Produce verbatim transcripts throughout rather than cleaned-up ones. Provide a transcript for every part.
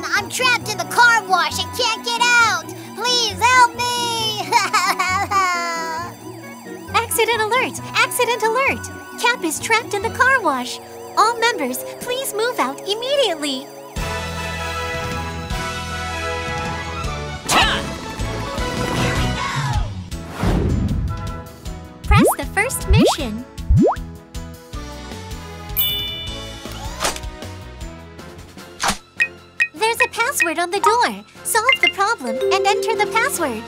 Mom, I'm trapped in the car wash and can't get out. Please help me. Accident alert! Accident alert! Cap is trapped in the car wash. All members, please move out immediately. Press the first mission. There's a password on the door. Solve the problem and enter the password.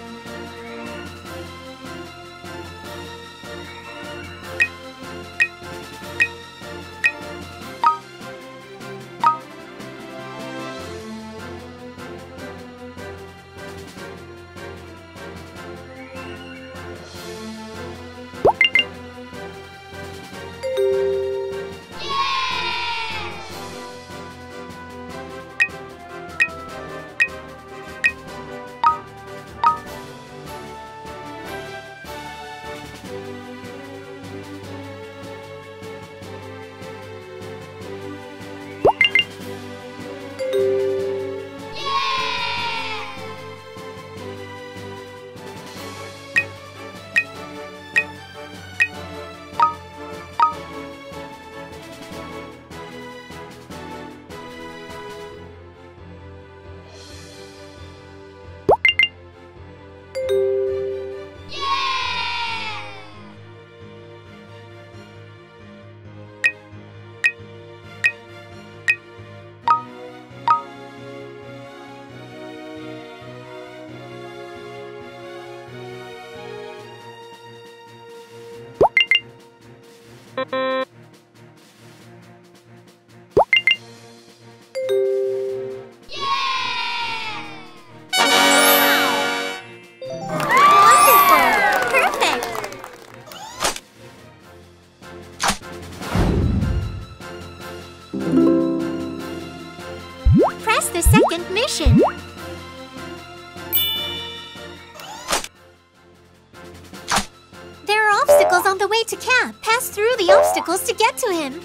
To get to him.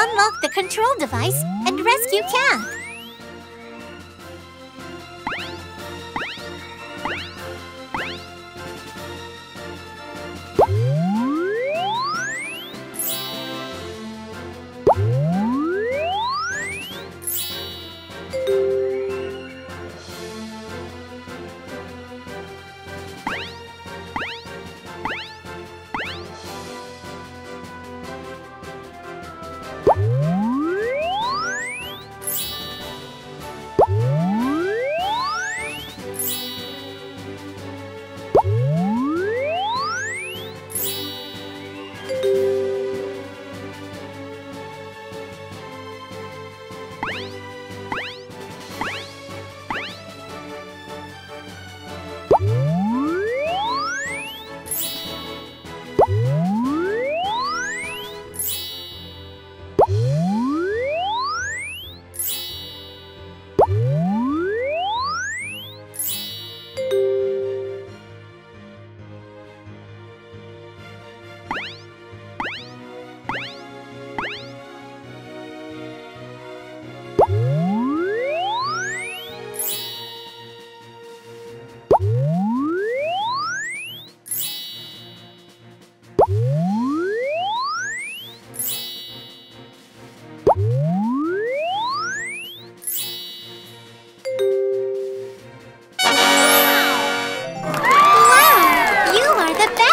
Unlock the control device and rescue Cap.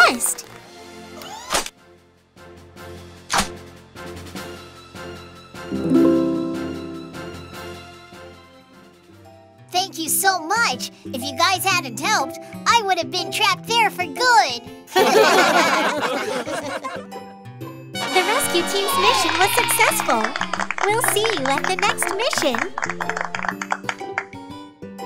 best! Thank you so much! If you guys hadn't helped, I would have been trapped there for good! The rescue team's mission was successful! We'll see you at the next mission!